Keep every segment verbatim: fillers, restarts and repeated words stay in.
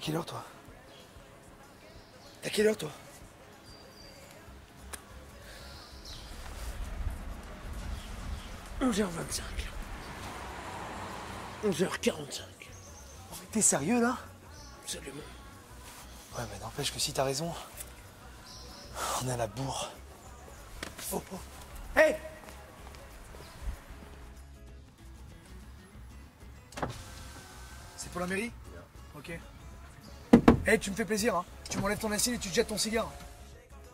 T'as quelle heure toi? T'as quelle heure toi? onze heures vingt-cinq. onze heures quarante-cinq. T'es sérieux là? Absolument. Ouais, mais n'empêche que si t'as raison, on a la bourre. Oh, oh. Hey! C'est pour la mairie? Ok. Hey, tu me fais plaisir, hein. Tu m'enlèves ton assiette et tu te jettes ton cigare.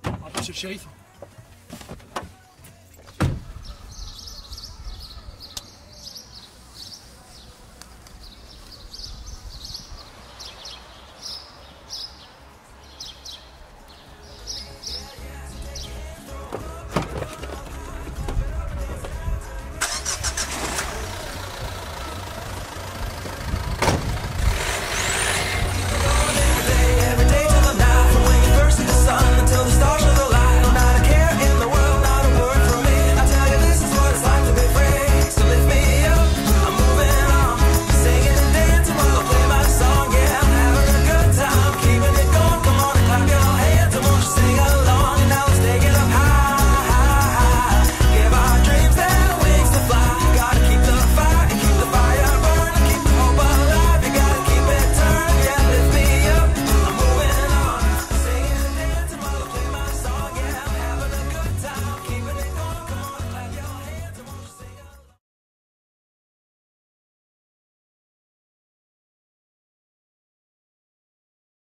Rappelle, c'est le shérif.